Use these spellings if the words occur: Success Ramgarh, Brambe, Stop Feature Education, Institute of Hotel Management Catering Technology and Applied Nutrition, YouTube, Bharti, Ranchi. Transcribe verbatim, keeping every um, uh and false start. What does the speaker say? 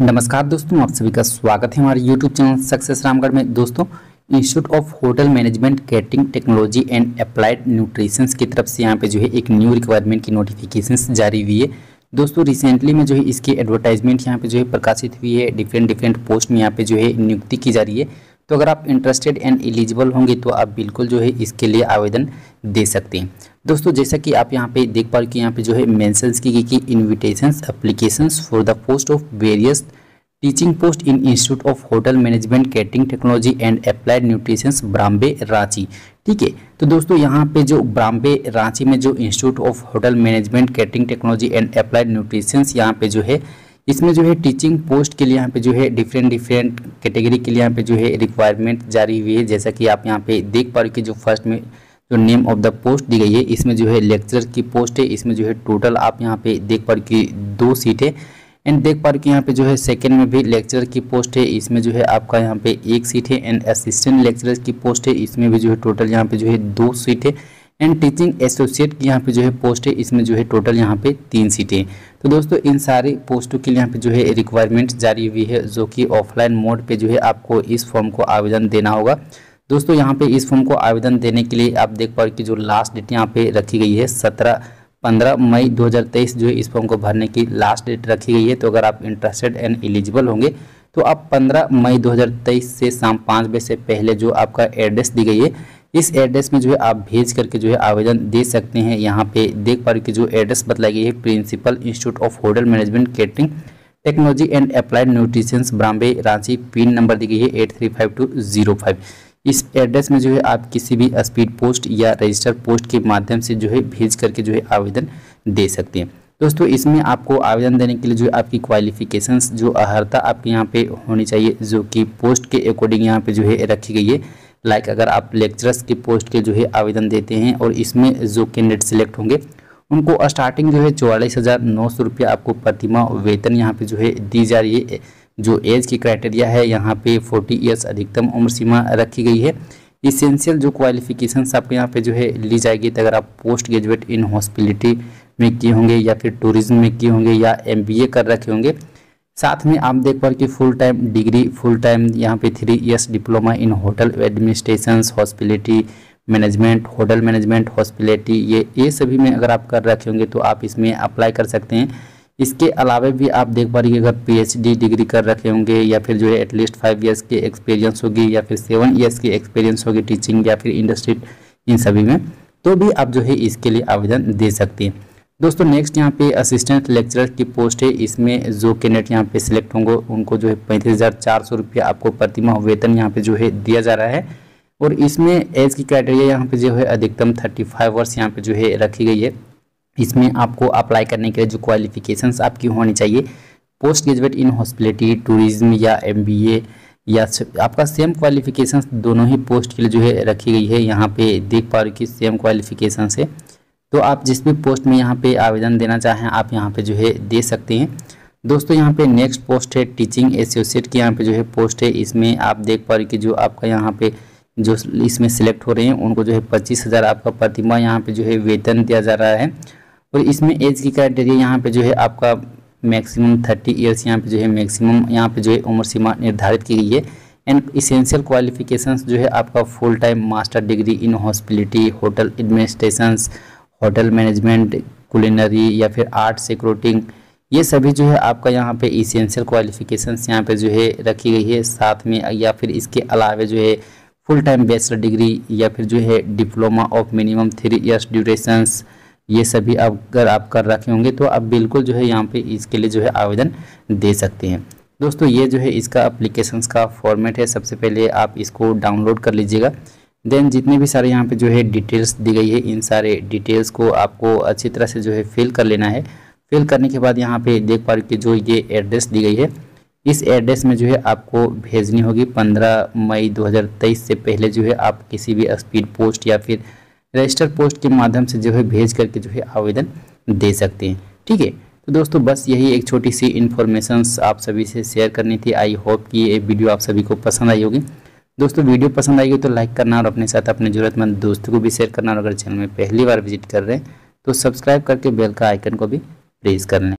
नमस्कार दोस्तों, आप सभी का स्वागत है हमारे यूट्यूब चैनल सक्सेस रामगढ़ में। दोस्तों, institute of hotel management catering technology and applied nutrition की तरफ से यहाँ पे जो है एक न्यू रिक्वायरमेंट की नोटिफिकेशंस जारी हुई है। दोस्तों, रिसेंटली में जो है इसकी एडवर्टाइजमेंट यहाँ पे जो है प्रकाशित हुई है। डिफरेंट डिफरेंट पोस्ट में यहाँ पे जो है नियुक्ति की जा रही है। तो अगर आप इंटरेस्टेड एंड एलिजिबल होंगे तो आप बिल्कुल जो है इसके लिए आवेदन दे सकते हैं। दोस्तों, जैसा कि आप यहाँ पे देख पा रहे कि यहाँ पे जो है मेंशंस की गई कि invitations applications for the post of various teaching post in institute of hotel management catering technology and applied nutritions Brambe Ranchi. ठीक है, तो दोस्तों यहाँ पे जो ब्राम्बे रांची में जो institute of hotel management catering technology and applied nutritions यहाँ पे जो है इसमें जो है टीचिंग पोस्ट के लिए यहाँ पे जो है डिफरेंट डिफरेंट कैटेगरी के लिए यहाँ पे जो है रिक्वायरमेंट जारी हुई है। जैसा कि आप यहाँ पे देख पा रहे हो कि जो फर्स्ट में जो नेम ऑफ द पोस्ट दी गई है इसमें जो है लेक्चरर की पोस्ट है। इसमें जो है टोटल आप यहाँ पे देख पा रहे हो कि दो सीट है। एंड देख पा रहे हो कि यहाँ पे जो है सेकेंड में भी लेक्चरर की पोस्ट है। इसमें जो है आपका यहाँ पे एक सीट है। एंड असिस्टेंट लेक्चरर की पोस्ट है। इसमें भी जो है टोटल यहाँ पे जो है दो सीट है। एंड टीचिंग एसोसिएट की यहाँ पे जो है पोस्ट है। इसमें जो है टोटल यहाँ पे तीन सीटें। तो दोस्तों, इन सारे पोस्टों के लिए यहाँ पे जो है रिक्वायरमेंट जारी हुई है, जो कि ऑफलाइन मोड पे जो है आपको इस फॉर्म को आवेदन देना होगा। दोस्तों, यहाँ पे इस फॉर्म को आवेदन देने के लिए आप देख पा रहे कि जो लास्ट डेट यहाँ पे रखी गई है सत्रह पंद्रह मई दो हज़ार तेईस जो है इस फॉर्म को भरने की लास्ट डेट रखी गई है। तो अगर आप इंटरेस्टेड एंड एलिजिबल होंगे तो आप पंद्रह मई दो हज़ार तेईस से शाम पाँच बजे से पहले जो आपका एड्रेस दी गई है इस एड्रेस में जो है आप भेज करके जो है आवेदन दे सकते हैं। यहाँ पे देख पा रहे कि जो एड्रेस बतलाई गई है principal institute of hotel management catering technology and applied nutritions Brambe Ranchi. Pin number दी गई है eight three five two zero five. इस एड्रेस में जो है आप किसी भी स्पीड पोस्ट या रजिस्टर पोस्ट के माध्यम से जो है भेज करके जो है आवेदन दे सकते हैं। दोस्तों, इसमें आपको आवेदन देने के लिए जो आपकी क्वालिफिकेशंस जो अर्हता आपके यहाँ पे होनी चाहिए, जो कि पोस्ट के अकॉर्डिंग यहाँ पे जो है रखी गई है। लाइक अगर आप लेक्चरर्स की पोस्ट के जो है आवेदन देते हैं और इसमें जो कैंडिडेट सिलेक्ट होंगे उनको स्टार्टिंग जो है चौवालीस हज़ार नौ सौ रुपया आपको प्रतिमाह वेतन यहाँ पे जो है दी जा रही है। जो एज की क्राइटेरिया है यहाँ पे फोर्टी ईयर्स अधिकतम उम्र सीमा रखी गई है। इसेंशियल जो क्वालिफिकेशंस आपके यहाँ पे जो है ली जाएगी, तो अगर आप पोस्ट ग्रेजुएट इन हॉस्पिटलिटी में किए होंगे या फिर टूरिज्म में किए होंगे या एम बी ए कर रखे होंगे, साथ में आप देख पा रहे कि full time degree full time यहाँ पे three years diploma in hotel administration hospitality management hotel management hospitality ये ये सभी में अगर आप कर रखे होंगे तो आप इसमें अप्लाई कर सकते हैं। इसके अलावा भी आप देख पा रहे कि अगर पीएचडी डिग्री कर रखे होंगे या फिर जो है एटलीस्ट फाइव ईयर्स की एक्सपीरियंस होगी या फिर सेवन ईयर्स की एक्सपीरियंस होगी टीचिंग या फिर इंडस्ट्री, इन सभी में तो भी आप जो है इसके लिए आवेदन दे सकते हैं। दोस्तों, नेक्स्ट यहाँ पे असिस्टेंट लेक्चरर की पोस्ट है। इसमें जो कैंडिडेट यहाँ पे सिलेक्ट होंगे उनको जो है पैंतीस हज़ार चार सौ रुपया आपको प्रतिमाह वेतन यहाँ पे जो है दिया जा रहा है। और इसमें एज की क्राइटेरिया यहाँ पे जो है अधिकतम थर्टी फाइव वर्ष यहाँ पे जो है रखी गई है। इसमें आपको अप्लाई करने के लिए जो क्वालिफिकेशंस आपकी होनी चाहिए post graduate in hospitality tourism या एम बी ए या आपका सेम क्वालिफिकेशंस दोनों ही पोस्ट के लिए जो है रखी गई है। यहाँ पे देख पा रहे कि सेम क्वालिफिकेशंस है, तो आप जिस भी पोस्ट में यहाँ पे आवेदन देना चाहें आप यहाँ पे जो है दे सकते हैं। दोस्तों, यहाँ पे नेक्स्ट पोस्ट है टीचिंग एसोसिएट की यहाँ पे जो है पोस्ट है। इसमें आप देख पा रहे कि जो आपका यहाँ पे जो इसमें सिलेक्ट हो रहे हैं उनको जो है पच्चीस हज़ार आपका प्रतिमाह यहाँ पे जो है वेतन दिया जा रहा है। और इसमें एज की क्राइटेरिया यहाँ पर जो है आपका मैक्सिमम थर्टी ईयर्स यहाँ पर जो है मैक्सिमम यहाँ पर जो है उम्र सीमा निर्धारित की गई है। एंड इसेंशियल क्वालिफिकेशंस जो है आपका full time master degree in hospitality hotel administration hotel management culinary या फिर आर्ट सिक्योरिटिंग ये सभी जो है आपका यहाँ पे इसेंशियल क्वालिफिकेशंस यहाँ पे जो है रखी गई है। साथ में या फिर इसके अलावा जो है फुल टाइम बैचलर डिग्री या फिर जो है diploma of minimum three years durations ये सभी आप अगर आप कर रखे होंगे तो आप बिल्कुल जो है यहाँ पे इसके लिए जो है आवेदन दे सकते हैं। दोस्तों, ये जो है इसका अप्लीकेशंस का फॉर्मेट है। सबसे पहले आप इसको डाउनलोड कर लीजिएगा। देन जितने भी सारे यहाँ पे जो है डिटेल्स दी गई है इन सारे डिटेल्स को आपको अच्छी तरह से जो है फिल कर लेना है। फिल करने के बाद यहाँ पे देख पा रहे कि जो ये एड्रेस दी गई है इस एड्रेस में जो है आपको भेजनी होगी। पंद्रह मई दो हज़ार तेईस से पहले जो है आप किसी भी स्पीड पोस्ट या फिर रजिस्टर पोस्ट के माध्यम से जो है भेज करके जो है आवेदन दे सकते हैं। ठीक है, तो दोस्तों बस यही एक छोटी सी इन्फॉर्मेशंस आप सभी से शेयर करनी थी। आई होप कि ये वीडियो आप सभी को पसंद आई होगी। दोस्तों, वीडियो पसंद आएगी तो लाइक करना और अपने साथ अपने ज़रूरतमंद दोस्तों को भी शेयर करना। और अगर चैनल में पहली बार विजिट कर रहे हैं तो सब्सक्राइब करके बेल का आइकन को भी प्रेस कर लें।